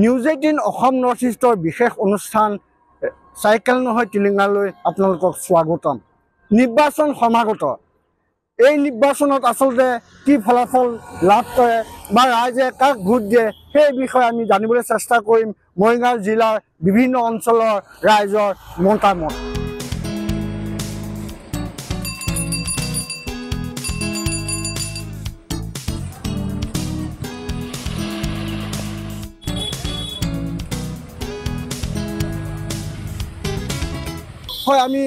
News 18 Oham North Easter Bishek Unustan Cycle Noho Tilingaloi Apnalkok Swagotam Nibason Homagoto A Nibason of Asolde, T. Falafel, Laptoe, Baraja, Kak Goodye, Hey Bihami, Danibus Sastakoim, Moingal Zilla, Divino Onsolor, Rizor, Montamon. হয় আমি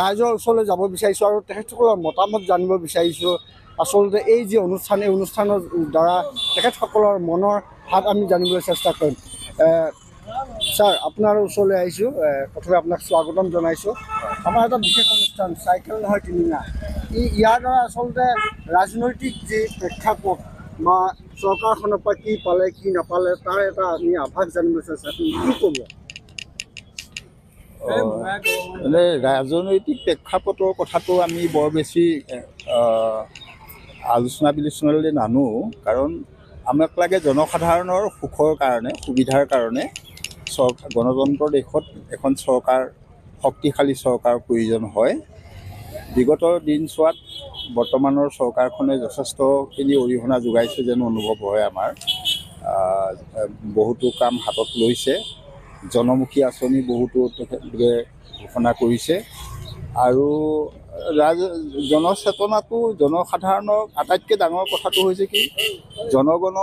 ৰাইজৰ ওচৰলৈ যাব বিচাৰিছো আৰু তেখেতসকলৰ মতামত জানিব বিচাৰিছো আসলে এই যে অনুষ্ঠান এই অনুষ্ঠানৰ দ্বাৰা তেখেতসকলৰ মনৰ হাত আমি জানিবলৈ চেষ্টা কৰিম স্যাৰ আপোনাৰ ওচৰলৈ আহিছো প্ৰথমে আপোনাক স্বাগতম জনাইছো আমাৰ এটা বিশেষ অনুষ্ঠান সাইকেল নহয় কিনা ই ইয়াৰ দ্বাৰা আসলে ৰাজনৈতিক যে প্ৰেক্ষাপট বা চৰকাৰখনৰ পৰা কি পালে কি নাপালে তাৰ এটা আমি আভাস জানিবলৈ চেষ্টা কৰিম কি কৰিব ৰাজনৈতিক প্ৰেক্ষাপটৰ কথাটো আমি বৰ বেছি আলোচনা বিলোচনালৈ নানো কাৰণ আমাক লাগে জনসাধাৰণৰ সুখৰ কাৰণে সুবিধাৰ কাৰণে গণতন্ত্ৰ দেশত এখন চৰকাৰ শক্তিশালী চৰকাৰ প্ৰয়োজন হয় বিগত দিনছোৱাত বৰ্তমানৰ চৰকাৰখনে যথেষ্টখিনি অৰিহণা যোগাইছে যেন অনুভৱ হয় আমাৰ বহুতো কাম হাতত লৈছে জনমুখী আঁচনি বহুতো তেখেতলোকে ঘোষণা কৰিছে আৰু জনচেতনাটো জনসাধাৰণৰ আটাইতকৈ ডাঙৰ কথাটো হৈছে কি জনগণ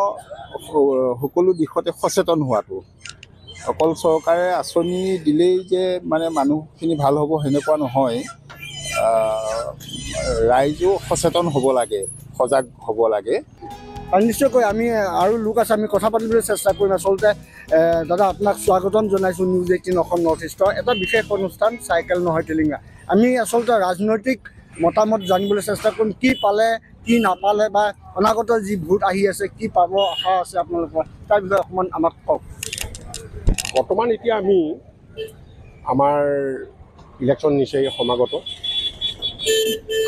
সকলো দিশতে সচেতন হোৱাটো অকল চৰকাৰে আঁচনি দিলেই যে মানে মানুহখিনি ভাল হ'ব সেনেকুৱা নহয় ৰাইজো সচেতন হ'ব লাগে সজাগ হ'ব লাগে নিশ্চয়কৈ আমি আৰু লুকাছ আমি কথা পাতিবলৈ চেষ্টা কৰিম আসলতে দাদা আপোনাক স্বাগতম জনাইছো নিউজ 18 অসম নৰ্থ ইষ্টৰ এটা বিশেষ অনুষ্ঠান সাইকেল নহয় টেলিঙা আমি আসলতে ৰাজনৈতিক মতামত জানিবলৈ চেষ্টা কৰিম কি পালে কি নাপালে বা অনাগত যি ভোট আহি আছে কি পাব আশা আছে আপোনালোকৰ তাৰ বিষয়ে অকমান আমাক কওক বৰ্তমান এতিয়া আমি আমাৰ ইলেকশন নিশ্চয় সমাগত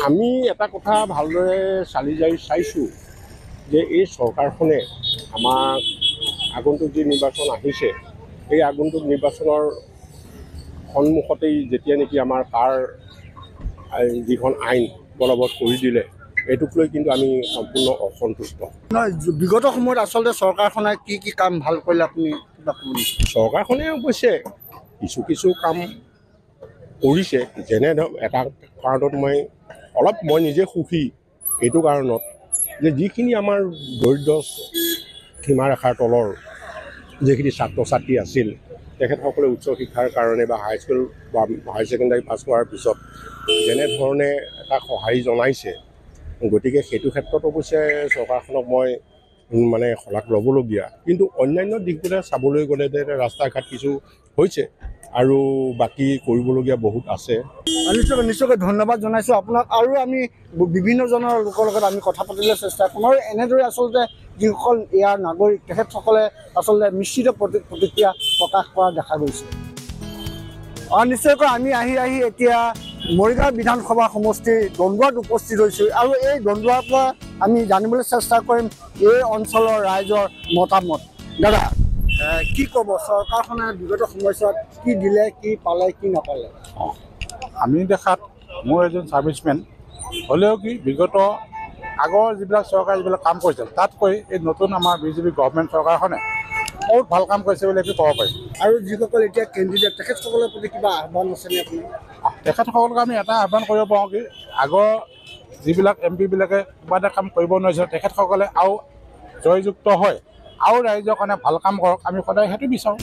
আমি এটা কথা ভালদৰে চালি যাই চাইছো যে এই চৰকাৰখনে আমাৰ আগন্তুক যে নিৰ্বাচন আহিছে এই আগন্তুক নিৰ্বাচনৰ সন্মুখতেই যেতিয়া নেকি আমাৰ তাৰ যিখন আইন বলবৎ কৰি দিলে এইটোক লৈ কিন্তু আমি সম্পূৰ্ণ অসন্তুষ্ট নহয় বিগত সময়ত আচলতে চৰকাৰখনে কি কি কাম ভাল কৰিলে আপুনি চৰকাৰখনে অৱশ্যে কিছু কিছু কাম কৰিছে যেনে এটা কাৰণত মই অলপ মই নিজে সুখী এইটো কাৰণত যে যিখিনি আমাৰ দৰিদ্ৰ সীমাৰেখাৰ তলৰ যিখিনি ছাত্ৰ ছাত্ৰী আছিল তেখেতসকলে উচ্চ শিক্ষাৰ কাৰণে বা হাইস্কুল বা হায়াৰ ছেকেণ্ডাৰী পাছ কৰাৰ পিছত যেনেধৰণে এটা সহায় জনাইছে গতিকে সেইটো ক্ষেত্ৰত অৱশ্যে চৰকাৰখনক মই মানে শলাগ ল'বলগীয়া কিন্তু অন্যান্য দিশবিলাক চাবলৈ গ'লে ৰাস্তা ঘাট কিছু হৈছে আৰু বাকি কৰিবলগীয়া বহুত আছে নিশ্চয়কৈ ধন্যবাদ জনাইছো আপোনাক আৰু আমি বিভিন্নজনৰ লোকৰ লগত আমি কথা পাতিবলৈ চেষ্টা কৰিম আৰু এনেদৰে আচলতে যিসকল ইয়াৰ নাগৰিক তেখেতসকলে আচলতে মিশ্ৰিত প্ৰতিক্ৰিয়া প্ৰকাশ কৰা দেখা গৈছে নিশ্চয়কৈ আমি আহি আহি এতিয়া মৰিগাঁও বিধানসভা সমষ্টিৰ দণ্ডুৱাত উপস্থিত হৈছোঁ আৰু এই দণ্ডুৱাৰ পৰা আমি জানিবলৈ চেষ্টা কৰিম এই অঞ্চলৰ ৰাইজৰ মতামত দাদা কি ক'ব চৰকাৰখনে বিগত সময়ছোৱাত কি দিলে কি পালে কি নাপালে আমি দেখাত মই এজন সার্ভিসম্যান হলেও কি বিগত আগৰ যিবিলাক চৰকাৰে যিবিলাক কাম কৰিছিল তাতকৈ এই নতুন আমাৰ বিজেপি গভৰ্ণমেণ্ট চৰকাৰখনে বহুত ভাল কাম কৰিছে বুলি আমি ক'ব পাৰিম আৰু যিসকল এতিয়া কেণ্ডিডেট তেখেতসকলৰ প্ৰতি কিবা আহ্বান আছেনে আপুনি তেখেতসকলক আমি এটা আহ্বান কৰিব পাৰোঁ কি আগৰ যিবিলাক এম পিবিলাকে কিবা এটা কাম কৰিব নোৱাৰিছিল তেখেতসকলে আৰু জয়যুক্ত হয় আৰু ৰাইজৰ কাৰণে ভাল কাম কৰক আমি সদায় সেইটো বিচাৰোঁ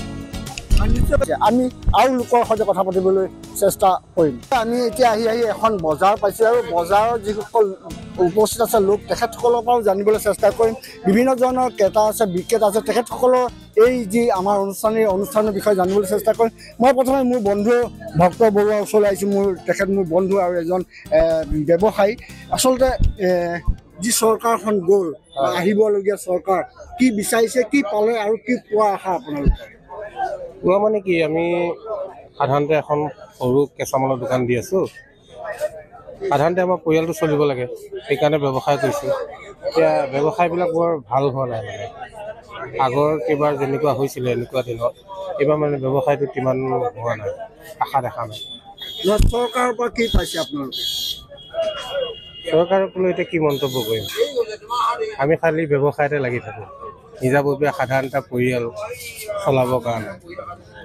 আমি আৰু লোকৰ সৈতে কথা পাতিবলৈ চেষ্টা কৰিম আমি এতিয়া আহি আহি এখন বজাৰ পাইছোঁ আৰু বজাৰৰ যিসকল উপস্থিত আছে লোক তেখেতসকলৰ পৰাও জানিবলৈ চেষ্টা কৰিম বিভিন্ন ধৰণৰ ক্ৰেতা আছে বিক্ৰেতা আছে তেখেতসকলৰ এই যি আমাৰ অনুষ্ঠানৰ বিষয়ে জানিবলৈ চেষ্টা কৰিম মই প্ৰথমে মোৰ বন্ধু ভক্ত বৰুৱাৰ ওচৰলৈ আহিছোঁ তেখেত মোৰ বন্ধু আৰু এজন ব্যৱসায়ী আচলতে যি চৰকাৰখন গ'ল আহিবলগীয়া চৰকাৰ কি বিচাৰিছে কি পালে আৰু কি পোৱা আশা আপোনালোকে পোৱা মানে কি আমি সাধাৰণতে এখন সৰু কেঁচামালৰ দোকান দি আছোঁ সাধাৰণতে আমাৰ পৰিয়ালটো চলিব লাগে সেইকাৰণে ব্যৱসায় কৰিছোঁ এতিয়া ব্যৱসায়বিলাক বৰ ভাল হোৱা নাই মানে আগৰ কিবা যেনেকুৱা হৈছিলে এনেকুৱা দিনত এইবাৰ মানে ব্যৱসায়টো কিমান হোৱা নাই, আশা দেখা নাই। চৰকাৰৰ পৰা কি পাইছে আপোনালোকে? চৰকাৰক লৈ এতিয়া কি মন্তব্য কৰিম, আমি খালি ব্যৱসায়তে লাগি থাকোঁ নিজাববীয়া সাধাৰণ এটা পৰিয়াল চলাবৰ কাৰণে।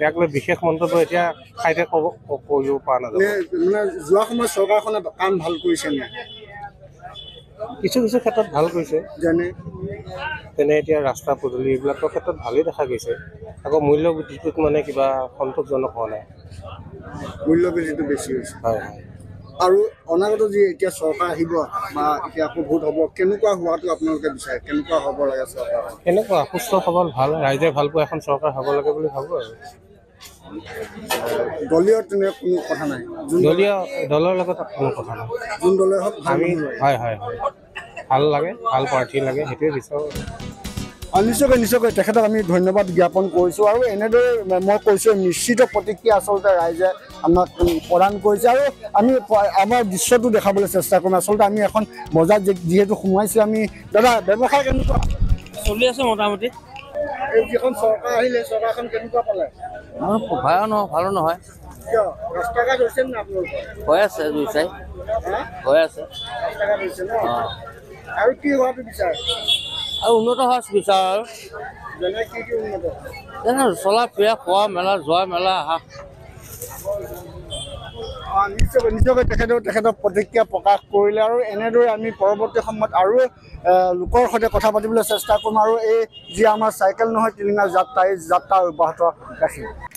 ইয়াক লৈ বিশেষ মন্তব্য এতিয়া ঠাইতে ক'ব কৰিব পৰা নাযাব। মানে যোৱা সময়ত চৰকাৰখনে কাম ভাল কৰিছে নে? কিছু কিছু ক্ষেত্ৰত ভাল কৰিছে, যেনে এতিয়া ৰাস্তা পদূলি এইবিলাকৰ ক্ষেত্ৰত ভালেই দেখা গৈছে। আকৌ মূল্য বৃদ্ধিটোত মানে কিবা সন্তোষজনক হোৱা নাই, মূল্য বৃদ্ধিটো বেছি হৈছে। হয় হয়। আৰু অনাগত যি এতিয়া চৰকাৰ আহিব বা এতিয়া আকৌ ভোট হ'ব, কেনেকুৱা হোৱাটো আপোনালোকে বিচাৰে? কেনেকুৱা হ'ব লাগে চৰকাৰ? কেনেকুৱা সুস্থ সবল ভাল ৰাইজে ভাল পোৱা এখন চৰকাৰ হ'ব লাগে বুলি ভাবোঁ আৰু। দলীয় তেনে কোনো কথা নাই, দলীয় দলৰ লগত কোনো কথা নাই, যোন দলে হওক আমি হয় হয় ভাল লাগে, ভাল প্ৰাৰ্থী লাগে, সেইটোৱে বিচাৰোঁ। নিশ্চয়কৈ নিশ্চয়কৈ তেখেতক আমি ধন্যবাদ জ্ঞাপন কৰিছোঁ। আৰু এনেদৰে মই কৈছোঁ নিশ্চিত প্ৰতিক্ৰিয়া আচলতে ৰাইজে আমাক প্ৰদান কৰিছে আৰু আমি আমাৰ দৃশ্যটো দেখাবলৈ চেষ্টা কৰিম। আচলতে আমি এখন বজাৰত যিহেতু সোমাইছোঁ আমি। দাদা, ব্যৱসায় কেনেকুৱা চলি আছে? মোটামুটি। যিখন চৰকাৰ আহিলে চৰকাৰখন কেনেকুৱা পালে? ভয় নহয়, ভালো নহয়। ৰাস্তা ঘাট হৈছে নে আপোনালোকৰ? হৈ আছে, দুই চাই হৈ আছে। ৰাস্তা ঘাট হৈছে ন? আৰু কি হোৱাটো বিচাৰে? আৰু উন্নত হোৱা বিচাৰ আৰু যেনে চলা ফুৰা খোৱা মেলা যোৱা মেলা আহা। নিশ্চয়কৈ নিশ্চয়কৈ তেখেতৰ প্ৰতিক্ৰিয়া প্ৰকাশ কৰিলে আৰু এনেদৰে আমি পৰৱৰ্তী সময়ত আৰু লোকৰ সৈতে কথা পাতিবলৈ চেষ্টা কৰিম আৰু এই যি আমাৰ চাইকেল নহয় টিলিঙা যাত্ৰা, এই যাত্ৰা অব্যাহত ৰাখিম।